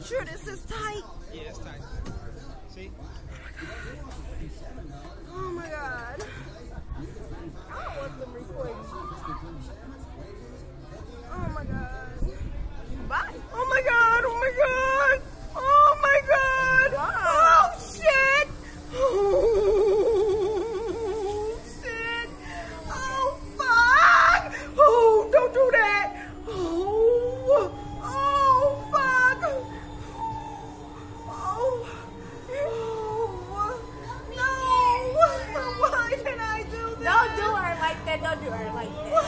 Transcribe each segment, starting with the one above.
make sure this is tight. Yeah, it's tight. See? Oh my God. I don't want them recording. Oh my God. Bye. Oh my God. Oh my God. Oh my God. Wow. Oh shit. Oh shit. Oh fuck. Oh, don't do that. Oh. Oh fuck. Oh. Oh. No. Why did I do that? Don't do her like that. Don't do her like that.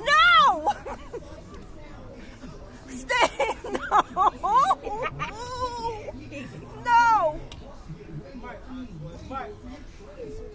No! Mike,